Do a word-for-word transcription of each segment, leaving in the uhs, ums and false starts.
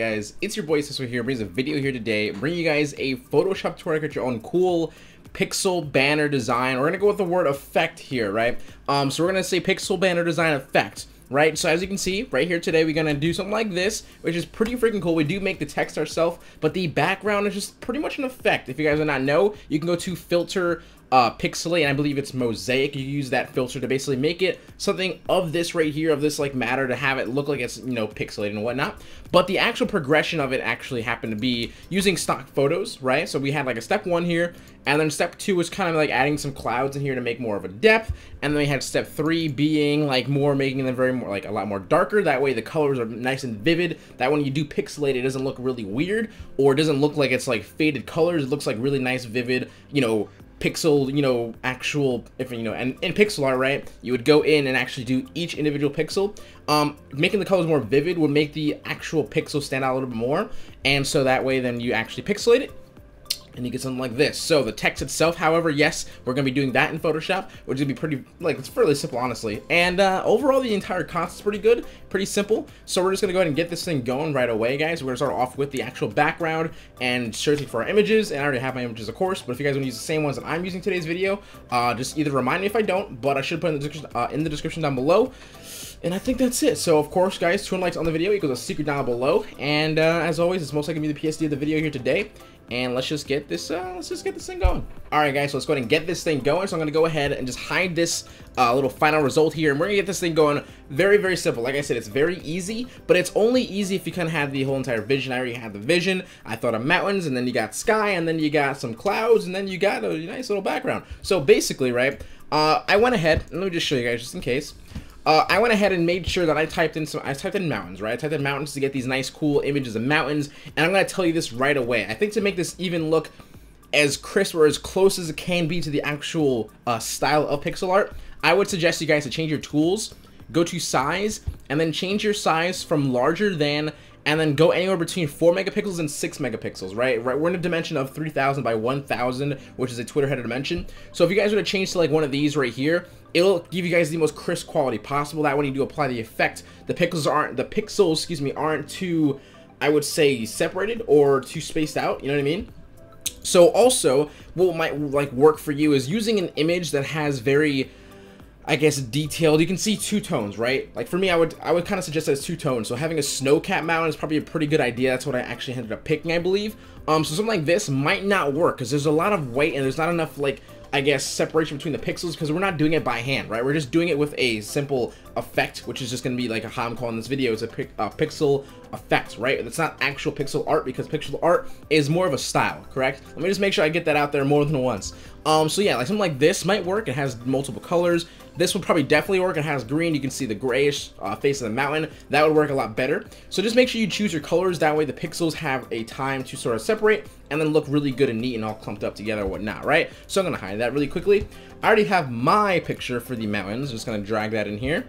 on, guys? It's your boy SesOHQ here, brings a video here today, bringing you guys a Photoshop tutorial to get your own cool pixel banner design. We're gonna go with the word effect here, right? Um, so we're gonna say pixel banner design effect, right? So as you can see right here today, we're gonna do something like this, which is pretty freaking cool. We do make the text ourselves, but the background is just pretty much an effect. If you guys do not know, you can go to filter, uh, pixelate, and I believe it's mosaic. You use that filter to basically make it something of this right here, of this like matter, to have it look like it's, you know, pixelated and whatnot. But the actual progression of it actually happened to be using stock photos, right? So we had like a step one here, and then step two was kind of like adding some clouds in here to make more of a depth, and then we had step three being like more making them very more like a lot more darker, that way the colors are nice and vivid, that when you do pixelate it doesn't look really weird, or it doesn't look like it's like faded colors. It looks like really nice vivid, you know, pixel, you know, actual, if you know, and in pixel art, right, you would go in and actually do each individual pixel. Um, making the colors more vivid would make the actual pixel stand out a little bit more, and so that way then you actually pixelate it and you get something like this. So the text itself, however, yes, we're gonna be doing that in Photoshop, which is gonna be pretty, like, it's fairly simple, honestly. And uh, overall, the entire concept's pretty good, pretty simple. So we're just gonna go ahead and get this thing going right away, guys. We're gonna start off with the actual background and searching for our images. And I already have my images, of course, but if you guys wanna use the same ones that I'm using today's video, uh, just either remind me if I don't, but I should put in the description, uh, in the description down below. And I think that's it. So of course, guys, two hundred likes on the video equals a secret down below. And uh, as always, it's most likely gonna be the P S D of the video here today. And let's just get this, uh, let's just get this thing going. All right, guys, so let's go ahead and get this thing going. So I'm gonna go ahead and just hide this uh, little final result here, and we're gonna get this thing going very, very simple. Like I said, it's very easy, but it's only easy if you kind of have the whole entire vision. I already had the vision. I thought of mountains, and then you got sky, and then you got some clouds, and then you got a nice little background. So basically, right, uh, I went ahead, and let me just show you guys just in case. Uh, I went ahead and made sure that I typed in some, I typed in mountains, right? I typed in mountains to get these nice cool images of mountains, and I'm gonna tell you this right away. I think to make this even look as crisp or as close as it can be to the actual uh, style of pixel art, I would suggest you guys to change your tools, go to size, and then change your size from larger than, and then go anywhere between four megapixels and six megapixels, right? Right, we're in a dimension of three thousand by one thousand, which is a Twitter header dimension. So if you guys were to change to like one of these right here, it'll give you guys the most crisp quality possible. That when you do apply the effect, the pixels aren't, the pixels, excuse me, aren't too, I would say, separated or too spaced out, you know what I mean? So also, what might like work for you is using an image that has very, I guess, detailed, you can see two tones, right? Like for me, I would I would kind of suggest that it's two tones. So having a snow-capped mountain is probably a pretty good idea. That's what I actually ended up picking, I believe. Um, so something like this might not work because there's a lot of white and there's not enough, like, I guess, separation between the pixels because we're not doing it by hand, right? We're just doing it with a simple effect, which is just gonna be like how I'm calling this video. It's a pic, uh, pixel effect, right? It's not actual pixel art because pixel art is more of a style, correct? Let me just make sure I get that out there more than once. Um, so yeah, like something like this might work. It has multiple colors. This would probably definitely work. It has green. You can see the grayish uh, face of the mountain. That would work a lot better. So just make sure you choose your colors. That way the pixels have a time to sort of separate and then look really good and neat and all clumped up together and whatnot, right? So I'm gonna hide that really quickly. I already have my picture for the mountains. I'm just gonna drag that in here.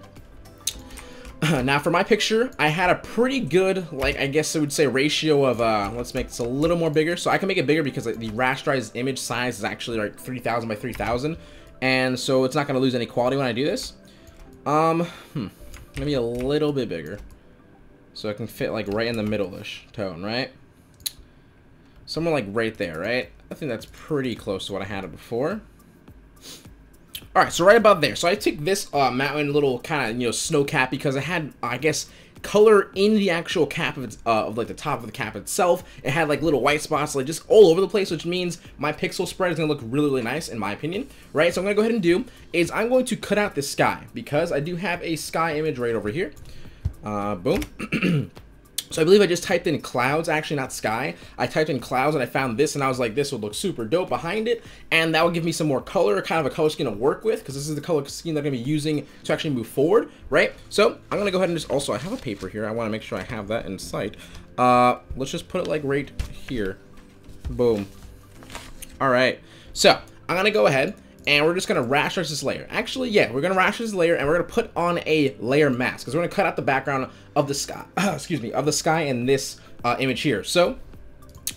Now for my picture, I had a pretty good, like, I guess I would say ratio of, uh, let's make this a little more bigger. So I can make it bigger because like, the rasterized image size is actually like three thousand by three thousand. And so it's not going to lose any quality when I do this. Um, hmm, maybe a little bit bigger. So I can fit like right in the middle-ish tone, right? Somewhere like right there, right? I think that's pretty close to what I had before. All right, so right about there. So I took this uh, mountain little kind of, you know, snow cap because I had, I guess, color in the actual cap of, its, uh, of like the top of the cap itself. It had like little white spots, like just all over the place, which means my pixel spread is gonna look really, really nice in my opinion, right? So I'm gonna go ahead and do is I'm going to cut out this sky because I do have a sky image right over here. Uh, boom. So I believe I just typed in clouds, actually not sky. I typed in clouds and I found this and I was like, this would look super dope behind it. And that would give me some more color, kind of a color scheme to work with, because this is the color scheme that I'm gonna be using to actually move forward, right? So I'm gonna go ahead and just, also I have a paper here. I wanna make sure I have that in sight. Uh, let's just put it like right here. Boom. All right, so I'm gonna go ahead and we're just gonna rasterize this layer. Actually, yeah, we're gonna rasterize this layer and we're gonna put on a layer mask because we're gonna cut out the background of the sky, excuse me, of the sky in this uh, image here. So,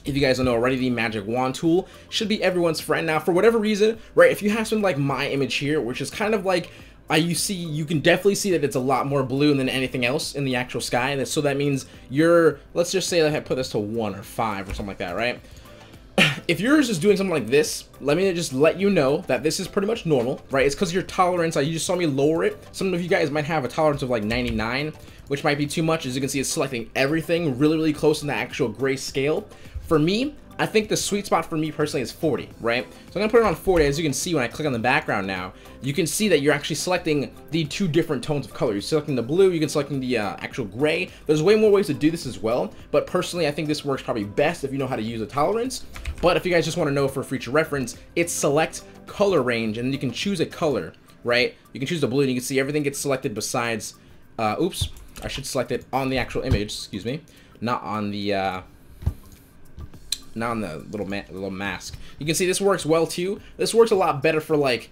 if you guys don't know already, the magic wand tool should be everyone's friend. Now, for whatever reason, right, if you have something like my image here, which is kind of like, I you see you can definitely see that it's a lot more blue than anything else in the actual sky. So that means you're, let's just say that I put this to one or five or something like that, right? If yours is doing something like this, let me just let you know that this is pretty much normal, right? It's because your tolerance, you just saw me lower it. Some of you guys might have a tolerance of like ninety-nine, which might be too much. As you can see, it's selecting everything really, really close in the actual gray scale. For me, I think the sweet spot for me personally is forty, right? So I'm gonna put it on forty. As you can see, when I click on the background now, you can see that you're actually selecting the two different tones of color. You're selecting the blue, you can select the uh, actual gray. There's way more ways to do this as well, but personally, I think this works probably best if you know how to use a tolerance. But if you guys just wanna know for future reference, it's select color range, and then you can choose a color, right? You can choose the blue, and you can see everything gets selected besides, uh, oops, I should select it on the actual image, excuse me, not on the, uh, not on the little ma little mask. You can see this works well too. This works a lot better for, like,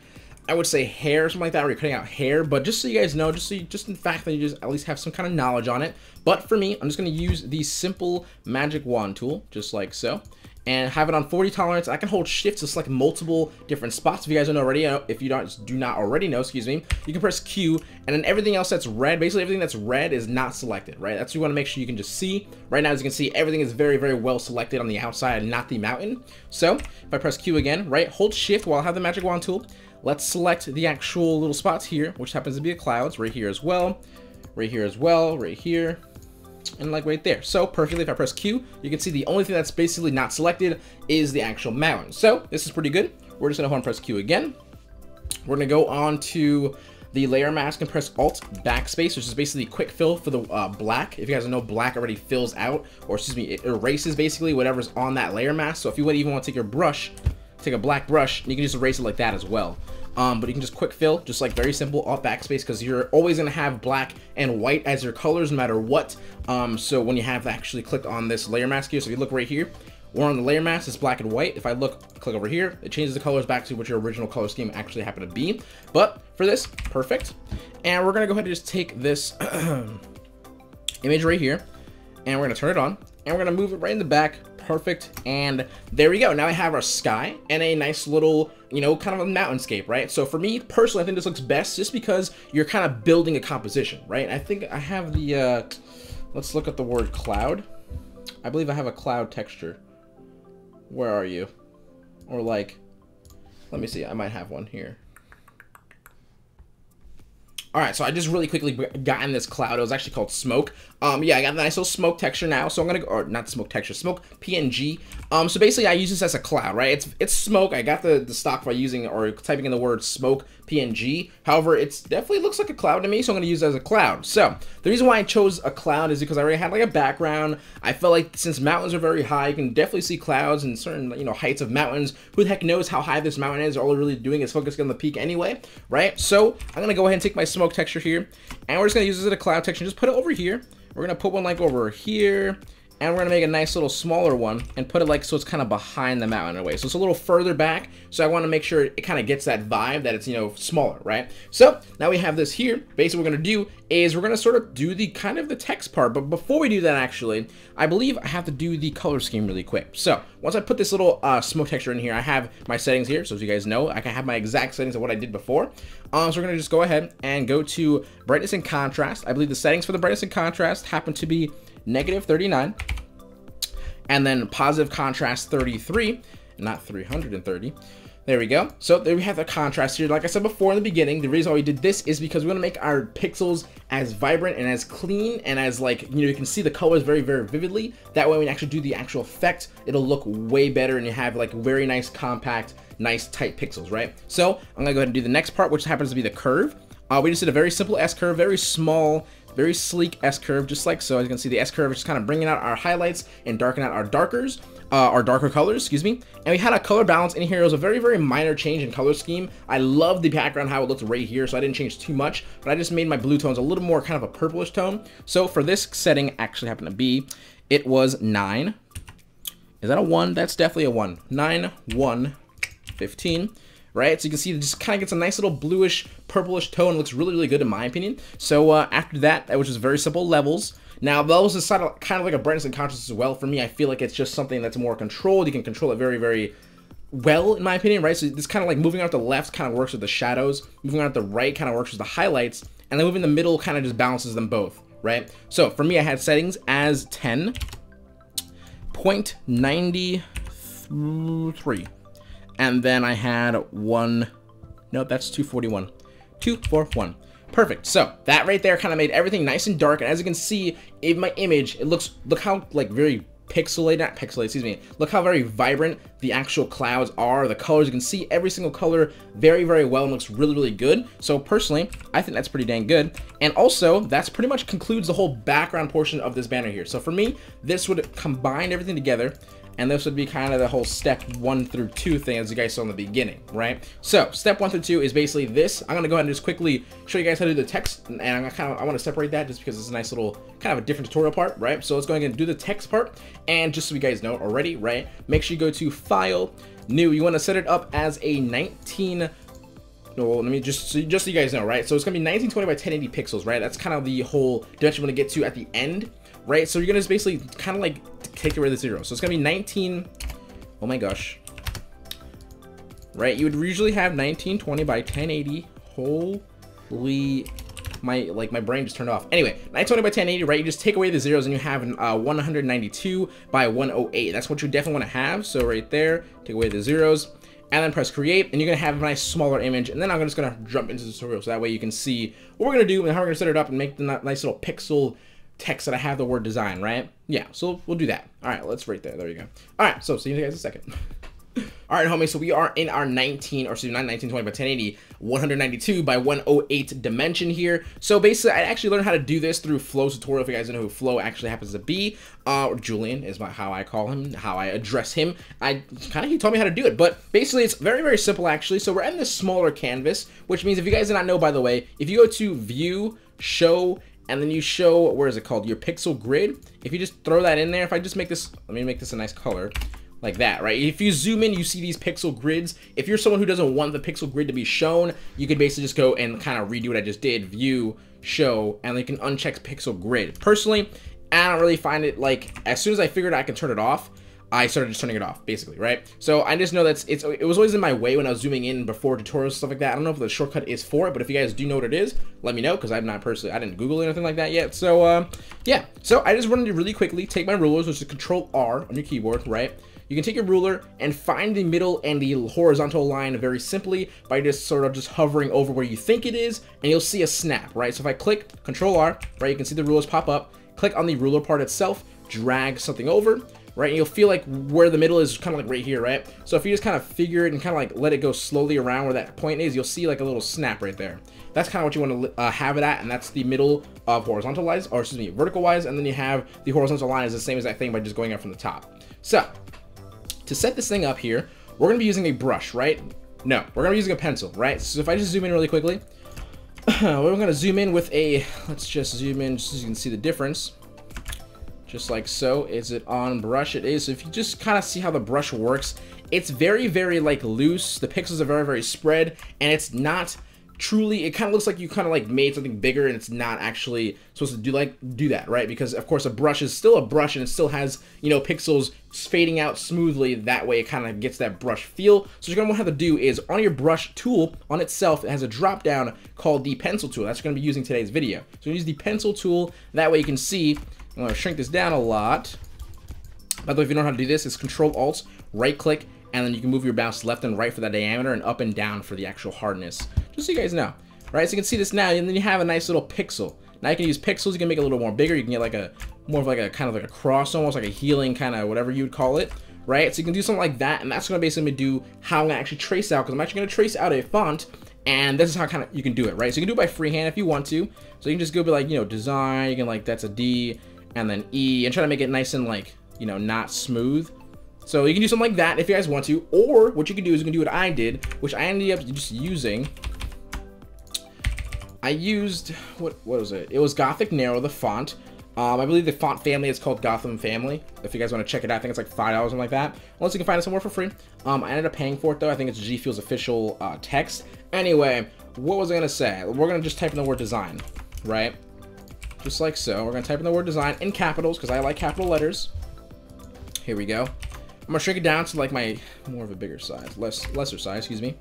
I would say hair or something like that, where you're cutting out hair. But just so you guys know, just so you, just in fact that you just at least have some kind of knowledge on it. But for me, I'm just gonna use the simple magic wand tool, just like so, and have it on forty tolerance. I can hold shift to select multiple different spots. If you guys don't already know, if you don't do not already know, excuse me, you can press Q, and then everything else that's red, basically everything that's red is not selected, right? That's what you want to make sure you can just see. Right now, as you can see, everything is very, very well selected on the outside and not the mountain. So if I press Q again, right, hold shift while I have the magic wand tool. Let's select the actual little spots here, which happens to be the clouds right here as well, right here as well, right here, and like right there. So perfectly, if I press Q, you can see the only thing that's basically not selected is the actual mountain. So this is pretty good. We're just gonna hold and press Q again. We're gonna go on to the layer mask and press Alt Backspace, which is basically quick fill for the uh, black. If you guys know, black already fills out, or excuse me, it erases basically whatever's on that layer mask. So if you would even want to take your brush, take a black brush, and you can just erase it like that as well. Um, but you can just quick fill, just like very simple, Alt Backspace, because you're always going to have black and white as your colors no matter what. Um, so when you have actually clicked on this layer mask here, so if you look right here, we're on the layer mask, it's black and white. If I look, click over here, it changes the colors back to what your original color scheme actually happened to be. But for this, perfect. And we're going to go ahead and just take this image right here, and we're going to turn it on, and we're going to move it right in the back. Perfect, and there we go. Now I have our sky and a nice little, you know, kind of a mountainscape, right? So for me personally, I think this looks best just because you're kind of building a composition, right? I think I have the, uh, let's look at the word cloud. I believe I have a cloud texture. Where are you? Or like, let me see, I might have one here. All right, so I just really quickly got in this cloud. It was actually called smoke. Um, yeah, I got a nice little smoke texture now. So I'm gonna go, or not smoke texture, smoke P N G. Um, so basically I use this as a cloud, right? It's it's smoke. I got the, the stock by using or typing in the word smoke P N G. However, it's definitely looks like a cloud to me. So I'm gonna use it as a cloud. So the reason why I chose a cloud is because I already had like a background. I felt like since mountains are very high, you can definitely see clouds and certain, you know, heights of mountains. Who the heck knows how high this mountain is? All we're really doing is focusing on the peak anyway, right? So I'm gonna go ahead and take my smoke texture here, and we're just gonna use this as a cloud texture. Just put it over here. We're gonna put one like over here, and we're gonna make a nice little smaller one and put it like so it's kind of behind the mountain in a way. So it's a little further back. So I want to make sure it kind of gets that vibe that it's, you know, smaller, right? So now we have this here. Basically, what we're gonna do is we're gonna sort of do the kind of the text part. But before we do that, actually, I believe I have to do the color scheme really quick. So once I put this little uh, smoke texture in here, I have my settings here. So as you guys know, I can have my exact settings of what I did before. Um, so we're gonna just go ahead and go to brightness and contrast. I believe the settings for the brightness and contrast happen to be negative thirty-nine, and then positive contrast thirty-three, not three hundred thirty. There we go. So there we have the contrast here. Like I said before in the beginning, the reason why we did this is because we want to make our pixels as vibrant and as clean and as, like, you know, you can see the colors very, very vividly. That way when you actually do the actual effect, it'll look way better and you have like very nice, compact, nice, tight pixels, right? So I'm gonna go ahead and do the next part, which happens to be the curve. Uh, we just did a very simple S-curve, very small, very sleek S-curve, just like so. As you can see, the S-curve is just kind of bringing out our highlights and darkening out our darkers, uh, our darker colors, excuse me. And we had a color balance in here. It was a very, very minor change in color scheme. I love the background, how it looked right here, so I didn't change too much, but I just made my blue tones a little more kind of a purplish tone. So for this setting actually happened to be, it was nine. Is that a one? That's definitely a one. Nine, one, fifteen. Right? So you can see it just kind of gets a nice little bluish, purplish tone. It looks really, really good in my opinion. So uh, after that, that was just very simple levels. Now, levels is kind of like a brightness and contrast as well. For me, I feel like it's just something that's more controlled. You can control it very, very well, in my opinion, right? So this kind of like moving out to the left kind of works with the shadows, moving out to the right kind of works with the highlights, and then moving in the middle kind of just balances them both, right? So for me, I had settings as ten point nine three, and then I had one, no, that's two forty-one, two forty-one. Perfect. So that right there kind of made everything nice and dark, and as you can see in my image, it looks, look how like very pixelated, not pixelated, excuse me, look how very vibrant the actual clouds are, the colors, you can see every single color very, very well, and looks really, really good. So personally, I think that's pretty dang good. And also, that's pretty much concludes the whole background portion of this banner here. So for me, this would combine everything together, and this would be kind of the whole step one through two thing, as you guys saw in the beginning, right? So step one through two is basically this. I'm gonna go ahead and just quickly show you guys how to do the text, and I'm gonna kind of, I wanna separate that just because it's a nice little, kind of a different tutorial part, right? So let's go ahead and do the text part. And just so you guys know already, right? Make sure you go to File, New. You wanna set it up as a nineteen, well, let me just, so, just so you guys know, right? So it's gonna be nineteen twenty by ten eighty pixels, right? That's kind of the whole dimension you wanna get to at the end, right? So you're gonna just basically kind of like take away the zero. So it's gonna be nineteen, oh my gosh. Right, you would usually have nineteen twenty by ten eighty. Holy, my, like my brain just turned off. Anyway, nineteen twenty by ten eighty, right? You just take away the zeros and you have uh, one ninety-two by one oh eight. That's what you definitely wanna have. So right there, take away the zeros, and then press create, and you're gonna have a nice smaller image. And then I'm just gonna jump into the tutorial, so that way you can see what we're gonna do and how we're gonna set it up and make the nice little pixel text that I have the word design, right? Yeah, so we'll do that. All right, let's right there, there you go. All right, so see you guys in a second. All right, homies, so we are in our nineteen, or excuse me, not nineteen twenty by ten eighty, one ninety-two by one oh eight dimension here. So basically, I actually learned how to do this through Flow's tutorial, if you guys don't know who Flow actually happens to be. Uh, Julian is my, how I call him, how I address him. I kind of, he taught me how to do it, but basically it's very, very simple actually. So we're in this smaller canvas, which means if you guys did not know, by the way, if you go to View, Show, and then you show, where is it called? Your pixel grid. If you just throw that in there, if I just make this, let me make this a nice color. Like that, right? If you zoom in, you see these pixel grids. If you're someone who doesn't want the pixel grid to be shown, you could basically just go and kind of redo what I just did, view, show, and then you can uncheck pixel grid. Personally, I don't really find it, like, as soon as I figured I could turn it off, I started just turning it off, basically, right? So I just know that's, it's, it was always in my way when I was zooming in before tutorials and stuff like that. I don't know if the shortcut is for it, but if you guys do know what it is, let me know, because I'm not personally, I didn't Google it or anything like that yet. So, uh, yeah. So I just wanted to really quickly take my rulers, which is Control R on your keyboard, right? You can take your ruler and find the middle and the horizontal line very simply by just sort of just hovering over where you think it is, and you'll see a snap, right? So if I click Control R, right, you can see the rulers pop up, click on the ruler part itself, drag something over, right? And you'll feel like where the middle is kind of like right here, right? So if you just kind of figure it and kind of like let it go slowly around where that point is, you'll see like a little snap right there. That's kind of what you want to uh, have it at, and that's the middle of horizontal wise, or excuse me, vertical wise, and then you have the horizontal line is the same as that thing by just going up from the top. So, to set this thing up here, we're gonna be using a brush, right? No, we're gonna be using a pencil, right? So if I just zoom in really quickly, we're gonna zoom in with a, let's just zoom in just so you can see the difference. Just like so, is it on brush? It is. So if you just kind of see how the brush works, it's very, very like loose. The pixels are very, very spread, and it's not truly, it kind of looks like you kind of like made something bigger, and it's not actually supposed to do like do that, right? Because of course a brush is still a brush, and it still has, you know, pixels fading out smoothly. That way it kind of gets that brush feel. So what you're gonna have to do is on your brush tool on itself, it has a drop down called the pencil tool. That's gonna be using today's video. So use the pencil tool, that way you can see, I'm gonna shrink this down a lot. By the way, if you don't know how to do this, it's Control Alt, right click, and then you can move your mouse left and right for that diameter and up and down for the actual hardness. Just so you guys know, right? So you can see this now, and then you have a nice little pixel. Now you can use pixels, you can make it a little more bigger. You can get like a, more of like a kind of like a cross, almost like a healing kind of whatever you would call it, right? So you can do something like that, and that's gonna basically do how I'm gonna actually trace out, because I'm actually gonna trace out a font, and this is how kind of you can do it, right? So you can do it by freehand if you want to. So you can just go be like, you know, design, you can like, that's a D, and then E, and try to make it nice and like, you know, not smooth. So you can do something like that if you guys want to, or what you can do is you can do what I did, which I ended up just using. I used, what, what was it? It was Gothic Narrow, the font. Um, I believe the font family is called Gotham Family. If you guys want to check it out, I think it's like five dollars or something like that. Unless you can find it somewhere for free. Um, I ended up paying for it though. I think it's G Fuel's official uh, text. Anyway, what was I gonna say? We're gonna just type in the word design, right? Just like so, we're gonna type in the word design in capitals, because I like capital letters. Here we go. I'm gonna shrink it down to like my more of a bigger size, less lesser size, excuse me.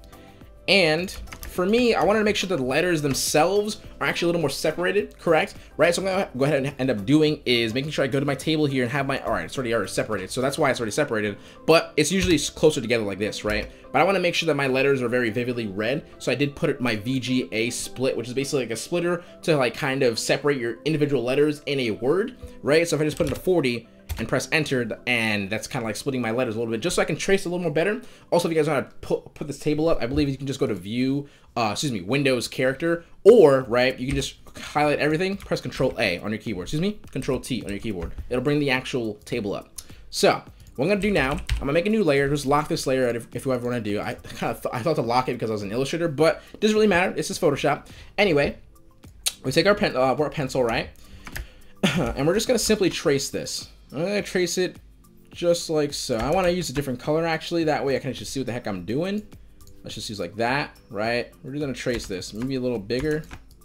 And for me, I wanted to make sure that the letters themselves are actually a little more separated, correct? Right, so what I'm gonna go ahead and end up doing is making sure I go to my table here and have my, all right, it's already, already separated, so that's why it's already separated, but it's usually closer together like this, right? But I wanna make sure that my letters are very vividly red, so I did put my V G A split, which is basically like a splitter to like kind of separate your individual letters in a word, right? So if I just put it to forty, and press enter, and that's kind of like splitting my letters a little bit, just so I can trace a little more better. Also, if you guys want to put, put this table up, I believe you can just go to view, uh, excuse me, Windows character, or, right, you can just highlight everything, press control A on your keyboard, excuse me, control T on your keyboard. It'll bring the actual table up. So what I'm gonna do now, I'm gonna make a new layer, just lock this layer out if, if you ever wanna do. I kind of th I thought to lock it because I was an illustrator, but it doesn't really matter, it's just Photoshop. Anyway, we take our pen, uh, our pencil, right? And we're just gonna simply trace this. I'm gonna trace it just like so. I wanna use a different color actually, that way I can just see what the heck I'm doing. Let's just use like that, right? We're just gonna trace this, maybe a little bigger. All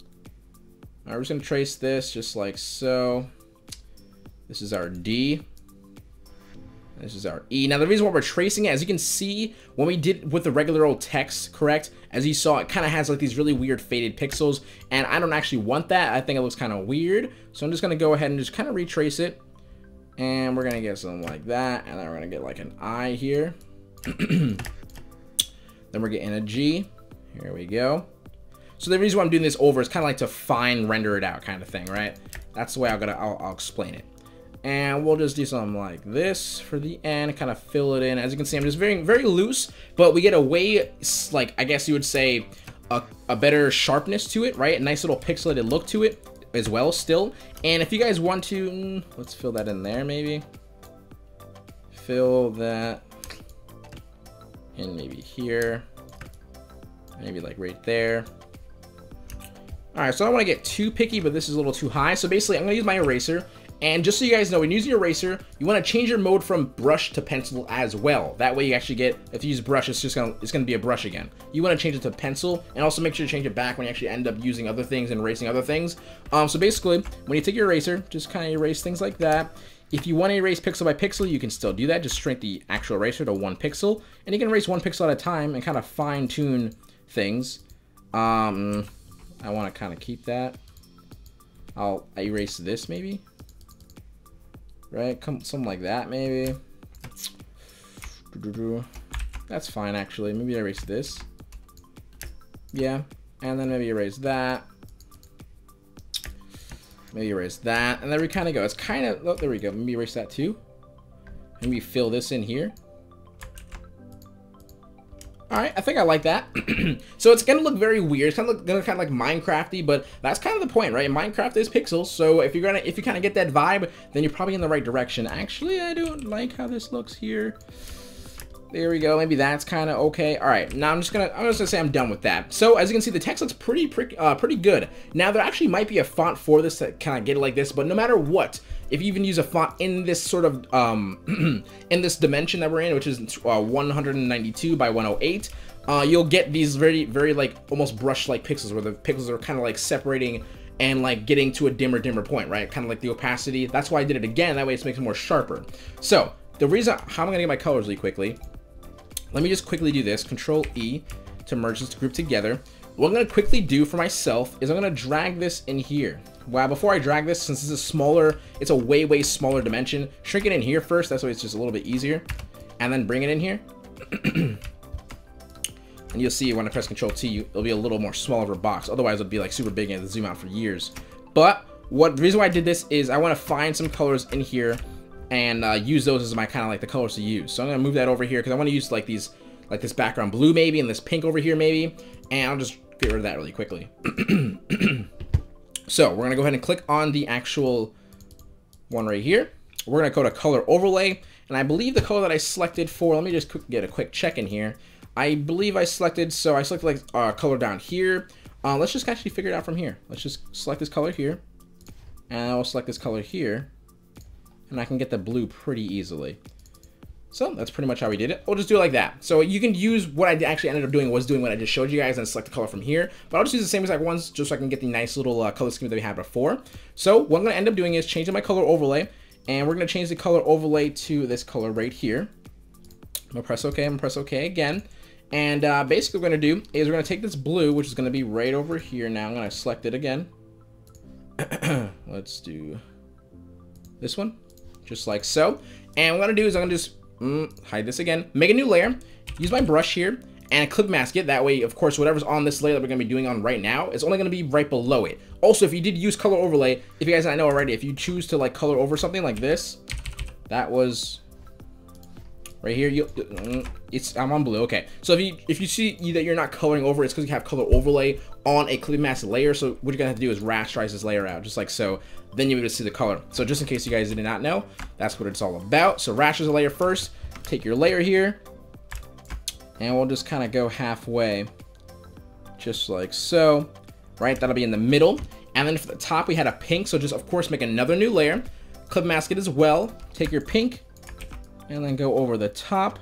right, we're just gonna trace this just like so. This is our D. This is our E. Now the reason why we're tracing it, as you can see, when we did with the regular old text, correct? As you saw, it kind of has like these really weird faded pixels, and I don't actually want that. I think it looks kind of weird. So I'm just gonna go ahead and just kind of retrace it. And we're gonna get something like that, and then we're gonna get like an I here. Then we're getting a G. Here we go. So the reason why I'm doing this over is kind of like to fine render it out, kind of thing, right? That's the way I'm gonna. I'll, I'll explain it. And we'll just do something like this for the end, kind of fill it in. As you can see, I'm just very, very loose, but we get a way, like I guess you would say, a, a better sharpness to it, right? A nice little pixelated look to it as well still. And if you guys want to, let's fill that in there, maybe fill that in, maybe here, maybe like right there. All right, so I don't want to get too picky, but this is a little too high. So basically I'm gonna use my eraser. And just so you guys know, when using your eraser, you want to change your mode from brush to pencil as well. That way you actually get, if you use brush, it's just gonna, it's gonna be a brush again. You want to change it to pencil, and also make sure to change it back when you actually end up using other things and erasing other things. Um, so basically, when you take your eraser, just kind of erase things like that. If you want to erase pixel by pixel, you can still do that. Just shrink the actual eraser to one pixel, and you can erase one pixel at a time and kind of fine tune things. Um, I want to kind of keep that. I'll erase this maybe. Right, come something like that maybe. That's fine actually. Maybe I erase this. Yeah, and then maybe erase that. Maybe erase that, and there we kind of go. It's kind of, oh, there we go. Maybe erase that too. Maybe fill this in here. All right, I think I like that. So it's gonna look very weird. It's gonna look gonna kind of like Minecrafty, but that's kind of the point, right? Minecraft is pixels, so if you're gonna, if you kind of get that vibe, then you're probably in the right direction. Actually, I don't like how this looks here. There we go. Maybe that's kind of okay. All right, now I'm just gonna, I'm just gonna say I'm done with that. So as you can see, the text looks pretty, pretty, uh, pretty good. Now there actually might be a font for this to kind of get it like this, but no matter what, if you even use a font in this sort of, um, in this dimension that we're in, which is uh, one hundred ninety-two by one hundred eight, uh, you'll get these very, very like almost brush-like pixels where the pixels are kind of like separating and like getting to a dimmer, dimmer point, right? Kind of like the opacity. That's why I did it again. That way it makes it more sharper. So the reason, how am I gonna get my colors really quickly? Let me just quickly do this, control E to merge this group together. What I'm gonna quickly do for myself is I'm gonna drag this in here. Wow, before I drag this, since this is smaller, it's a way, way smaller dimension, shrink it in here first, that's why it's just a little bit easier, and then bring it in here. And you'll see when I press Control T, it'll be a little more smaller of a box. Otherwise, it'll be like super big and zoom out for years. But what the reason why I did this is I wanna find some colors in here and uh, use those as my kind of like the colors to use. So I'm gonna move that over here because I wanna use like these, like this background blue maybe, and this pink over here maybe, and I'll just get rid of that really quickly. So we're gonna go ahead and click on the actual one right here. We're gonna go to color overlay, and I believe the color that I selected for, let me just quick, get a quick check in here. I believe I selected, so I selected like uh, color down here. Uh, let's just actually figure it out from here. Let's just select this color here, and I will select this color here, and I can get the blue pretty easily. So that's pretty much how we did it. We'll just do it like that. So you can use what I actually ended up doing was doing what I just showed you guys and select the color from here, but I'll just use the same exact ones just so I can get the nice little uh, color scheme that we had before. So what I'm gonna end up doing is changing my color overlay, and we're gonna change the color overlay to this color right here. I'm gonna press OK, I'm gonna press OK again. And uh, basically what we're gonna do is we're gonna take this blue, which is gonna be right over here now. I'm gonna select it again. Let's do this one, just like so. And what I'm gonna do is I'm gonna just mm, hide this again, make a new layer, use my brush here, and clip mask it. That way, of course, whatever's on this layer that we're gonna be doing on right now is only gonna be right below it. Also, if you did use color overlay, if you guys not know already, if you choose to like color over something like this, that was right here. You, it's I'm on blue. Okay, so if you if you see that you're not coloring over, it's because you have color overlay on a clip mask layer. So what you're gonna have to do is rasterize this layer out, just like so. Then you'll be able to see the color. So just in case you guys did not know, that's what it's all about. So rasterize the layer first. Take your layer here. And we'll just kind of go halfway, just like so, right? That'll be in the middle. And then for the top, we had a pink. So just, of course, make another new layer. Clip mask it as well. Take your pink and then go over the top,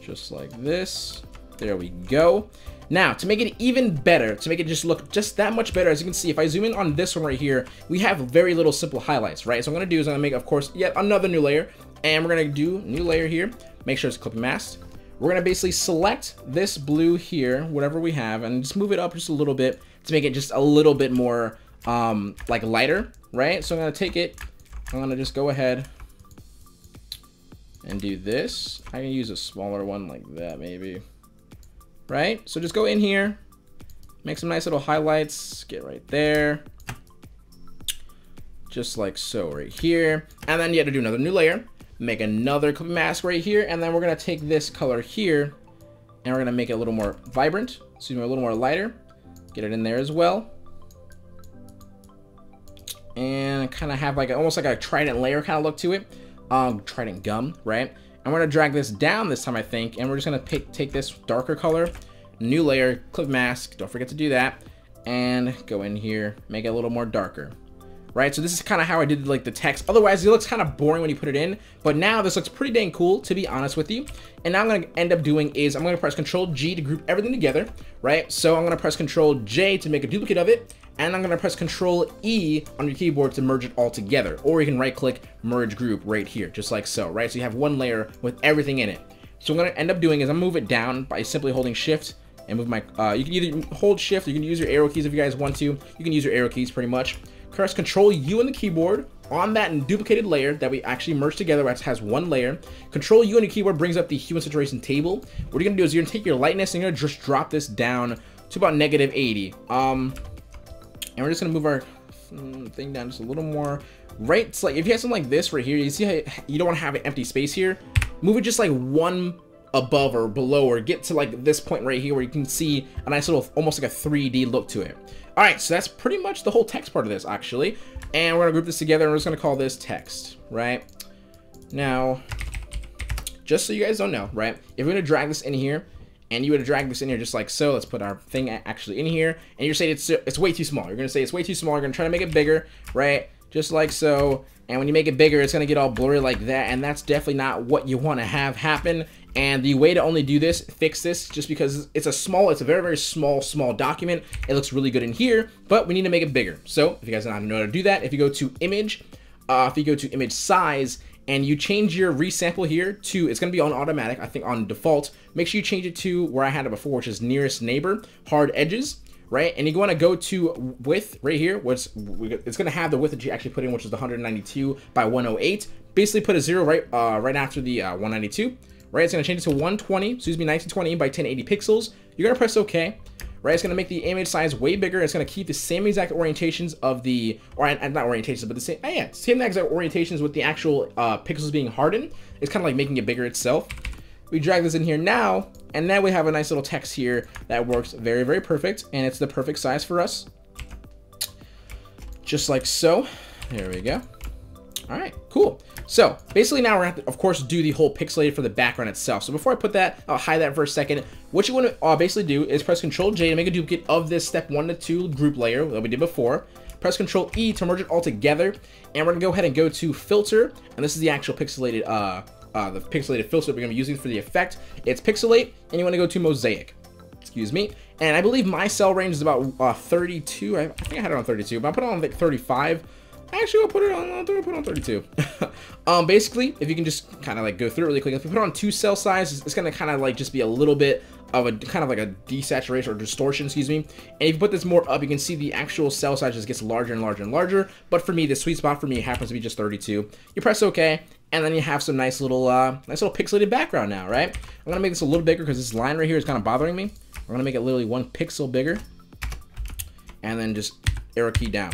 just like this. There we go. Now, to make it even better, to make it just look just that much better, as you can see, if I zoom in on this one right here, we have very little simple highlights, right? So what I'm going to do is I'm going to make, of course, yet another new layer. And we're going to do new layer here. Make sure it's clip masked. We're gonna basically select this blue here, whatever we have, and just move it up just a little bit to make it just a little bit more um, like lighter, right? So I'm gonna take it, I'm gonna just go ahead and do this. I can use a smaller one like that maybe, right? So just go in here, make some nice little highlights, get right there, just like so right here. And then you have to do another new layer. Make another clip mask right here, and then we're gonna take this color here and we're gonna make it a little more vibrant, so a little more lighter, get it in there as well, and kind of have like a, almost like a trident layer kind of look to it, um trident gum, right? And we're gonna drag this down this time, I think, and we're just gonna pick take this darker color, new layer, clip mask, don't forget to do that, and go in here, make it a little more darker. Right, so this is kind of how I did like the text. Otherwise, it looks kind of boring when you put it in, but now this looks pretty dang cool, to be honest with you. And now I'm gonna end up doing is I'm gonna press Control G to group everything together, right? So I'm gonna press Control J to make a duplicate of it, and I'm gonna press Control E on your keyboard to merge it all together. Or you can right-click merge group right here, just like so, right? So you have one layer with everything in it. So what I'm gonna end up doing is I'm gonna move it down by simply holding Shift and move my. Uh, you can either hold Shift, or you can use your arrow keys if you guys want to. You can use your arrow keys pretty much. Press Control U on the keyboard on that duplicated layer that we actually merged together, which has one layer. Control U on your keyboard brings up the hue and saturation table. What you're gonna do is you're gonna take your lightness and you're gonna just drop this down to about negative eighty. Um, and we're just gonna move our thing down just a little more. Right, it's like if you have something like this right here, you see how you don't wanna have an empty space here. Move it just like one above or below, or get to like this point right here where you can see a nice little almost like a three D look to it. All right, so that's pretty much the whole text part of this actually, and we're gonna group this together and we're just gonna call this text. Right now, just so you guys don't know, right, if we're gonna drag this in here and you would drag this in here just like so, let's put our thing actually in here, and you're saying it's it's way too small, you're gonna say it's way too small, you're gonna try to make it bigger, right, just like so. And when you make it bigger, it's gonna get all blurry like that, and that's definitely not what you wanna have happen. And the way to only do this, fix this, just because it's a small, it's a very, very small, small document. It looks really good in here, but we need to make it bigger. So if you guys don't know how to do that, if you go to image, uh, if you go to image size, and you change your resample here to, it's gonna be on automatic, I think on default, make sure you change it to where I had it before, which is nearest neighbor, hard edges. Right, and you want to go to width right here. What's it's going to have the width that you actually put in, which is the one ninety-two by one oh eight. Basically, put a zero right uh, right after the uh, one ninety-two. Right, it's going to change it to one twenty. Excuse me, nineteen twenty by ten eighty pixels. You're going to press OK. Right, it's going to make the image size way bigger. It's going to keep the same exact orientations of the, or not orientations, but the same, yeah, same exact orientations with the actual uh, pixels being hardened. It's kind of like making it bigger itself. We drag this in here now, and now we have a nice little text here that works very, very perfect, and it's the perfect size for us. Just like so. There we go. All right, cool. So basically now we're gonna have to, of course, do the whole pixelated for the background itself. So before I put that, I'll hide that for a second. What you wanna uh, basically do is press Control J to make a duplicate of this step one to two group layer that we did before. Press Control E to merge it all together. And we're gonna go ahead and go to filter, and this is the actual pixelated, uh, Uh, the pixelated filter we're gonna be using for the effect. It's pixelate, and you want to go to mosaic, excuse me, and I believe my cell range is about uh, thirty-two. I, I think I had it on thirty-two, but I put it on like thirty-five. Actually, I'll put it on, I'll put it on thirty-two. um, basically, if you can just kind of like go through it really quick, if you put it on two cell size, it's, it's going to kind of like just be a little bit of a kind of like a desaturation or distortion, excuse me. And if you put this more up, you can see the actual cell size just gets larger and larger and larger. But for me, the sweet spot for me happens to be just thirty-two. You press OK, and then you have some nice little, uh, nice little pixelated background now, right? I'm going to make this a little bigger because this line right here is kind of bothering me. I'm going to make it literally one pixel bigger. And then just arrow key down.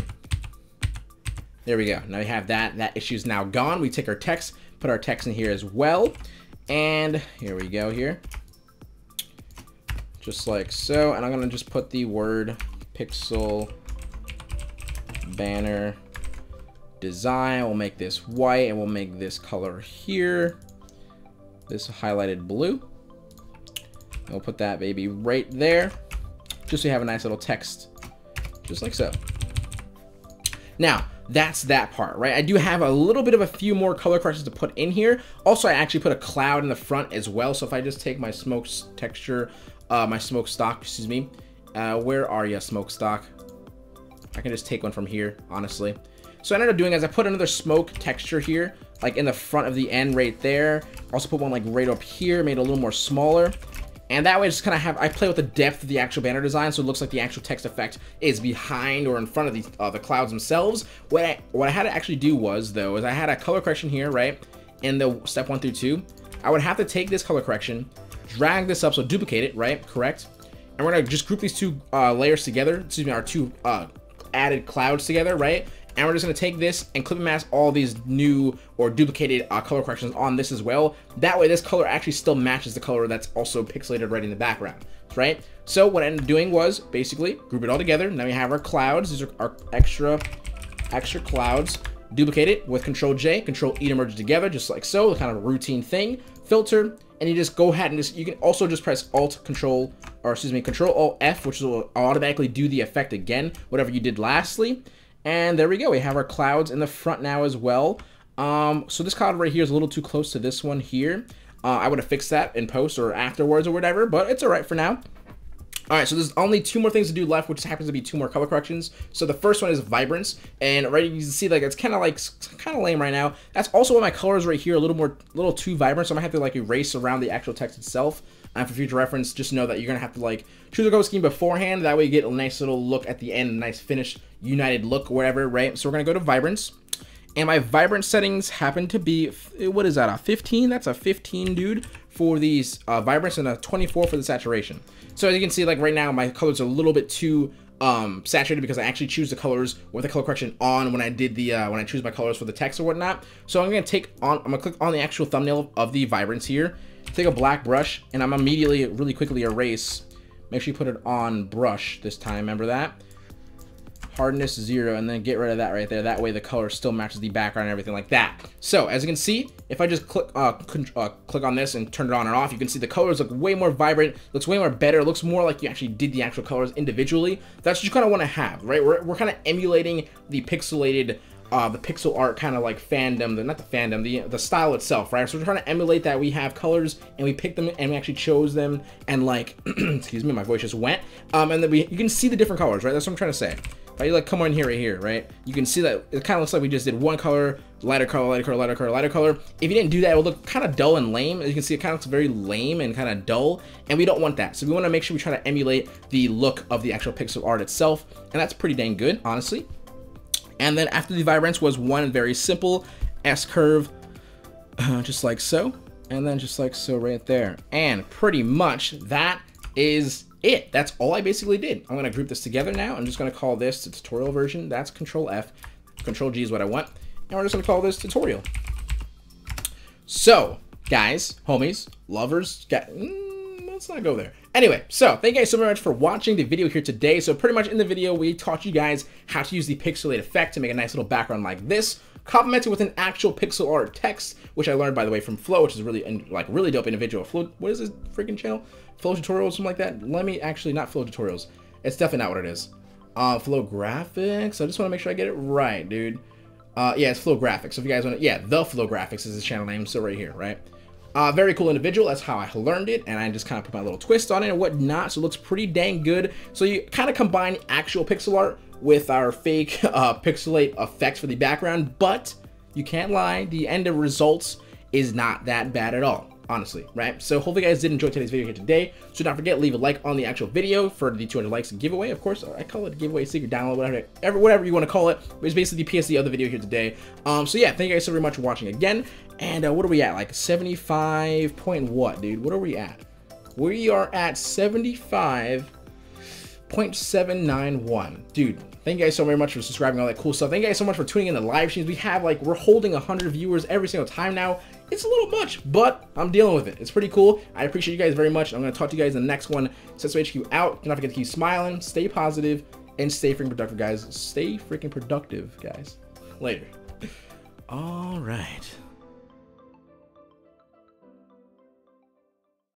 There we go. Now we have that. That issue is now gone. We take our text, put our text in here as well. And here we go here. Just like so. And I'm going to just put the word pixel banner design. We'll make this white and we'll make this color here. This highlighted blue. And we'll put that baby right there. Just so you have a nice little text. Just like so. Now, that's that part, right? I do have a little bit of a few more color corrections to put in here. Also, I actually put a cloud in the front as well. So if I just take my smoke texture, uh, my smoke stock, excuse me. Uh, where are you, smoke stock? I can just take one from here, honestly. So I ended up doing is I put another smoke texture here, like in the front of the end right there. Also put one like right up here, made it a little more smaller. And that way I just kind of have, I play with the depth of the actual banner design, so it looks like the actual text effect is behind or in front of the, uh, the clouds themselves. What I, what I had to actually do was, though, is I had a color correction here, right, in the step one through two. I would have to take this color correction, drag this up, so duplicate it, right, correct? And we're going to just group these two uh, layers together, excuse me, our two uh, added clouds together, right? And we're just going to take this and clip and mask all these new or duplicated uh, color corrections on this as well. That way, this color actually still matches the color that's also pixelated right in the background, right? So what I ended up doing was basically group it all together. Now we have our clouds. These are our extra, extra clouds. Duplicate it with Control J, Control E to merge together, just like so. The kind of routine thing. Filter, and you just go ahead and just you can also just press Alt Control or excuse me Control Alt F, which will automatically do the effect again, whatever you did lastly. And there we go. We have our clouds in the front now as well. Um, so this cloud right here is a little too close to this one here. Uh, I would have fixed that in post or afterwards or whatever, but it's all right for now. All right, so there's only two more things to do left, which happens to be two more color corrections. So the first one is vibrance, and right you can see like it's kind of like kind of lame right now. That's also why my colors right here are a little more, a little too vibrant. So I might have to like erase around the actual text itself. And for future reference, just know that you're gonna have to like choose a color scheme beforehand. That way you get a nice little look at the end, a nice finished united look, whatever, right? So we're gonna go to vibrance, and my vibrance settings happen to be, what is that, a fifteen? That's a fifteen, dude, for these uh, vibrance, and a twenty-four for the saturation. So as you can see, like right now, my colors are a little bit too um, saturated because I actually choose the colors with the color correction on when I did the uh, when I choose my colors for the text or whatnot. So I'm gonna take on, I'm gonna click on the actual thumbnail of the vibrance here. Take a black brush, and I'm immediately really quickly erase. Make sure you put it on brush this time. Remember that. Hardness zero, and then get rid of that right there. That way the color still matches the background and everything like that. So as you can see, if I just click uh, uh, click on this and turn it on and off, you can see the colors look way more vibrant, looks way more better, looks more like you actually did the actual colors individually. That's what you kind of want to have, right? We're, we're kind of emulating the pixelated, uh, the pixel art kind of like fandom, the, not the fandom, the, the style itself, right? So we're trying to emulate that. We have colors and we pick them and we actually chose them and like, excuse me, my voice just went. Um, and then we, you can see the different colors, right? That's what I'm trying to say. Right, you like come on here right here, right? You can see that it kind of looks like we just did one color, lighter color, lighter color, lighter color, lighter color. If you didn't do that, it would look kind of dull and lame. As you can see, it kind of looks very lame and kind of dull, and we don't want that. So we want to make sure we try to emulate the look of the actual pixel art itself, and that's pretty dang good, honestly. And then after the vibrance was one very simple S-curve, uh, just like so, and then just like so right there. And pretty much that is it. That's all I basically did. I'm gonna group this together now. I'm just gonna call this the tutorial version. That's Control F. Control G is what I want. And we're just gonna call this tutorial. So, guys, homies, lovers, guys, mm, let's not go there. Anyway, so thank you guys so very much for watching the video here today. So pretty much in the video, we taught you guys how to use the pixelate effect to make a nice little background like this, complemented with an actual pixel art text, which I learned, by the way, from Flow, which is really like really dope individual. Flow, what is this freaking channel? Flow Tutorials, something like that. Let me actually, not Flow Tutorials. It's definitely not what it is. Uh, Flow Graphics. I just want to make sure I get it right, dude. Uh, yeah, it's Flow Graphics. So if you guys want to, yeah, the Flow Graphics is his channel name. So right here, right? Uh, very cool individual. That's how I learned it, and I just kind of put my little twist on it and whatnot. So it looks pretty dang good. So you kind of combine actual pixel art with our fake uh, pixelate effects for the background, but you can't lie, the end of results is not that bad at all, honestly, right? So hopefully you guys did enjoy today's video here today. So don't forget, leave a like on the actual video for the two hundred likes giveaway. Of course, I call it a giveaway, secret download, whatever, whatever you want to call it. It's basically the P S D of the video here today. Um, so yeah, thank you guys so very much for watching again. And uh, what are we at? Like seventy-five point what, dude? What are we at? We are at seventy-five point seven nine one. Dude, thank you guys so very much for subscribing, all that cool stuff. Thank you guys so much for tuning in the live streams. We have like, we're holding one hundred viewers every single time now. It's a little much, but I'm dealing with it. It's pretty cool. I appreciate you guys very much. I'm going to talk to you guys in the next one. SesOHQ out. Do not forget to keep smiling, stay positive, and stay freaking productive, guys. Stay freaking productive, guys. Later. All right.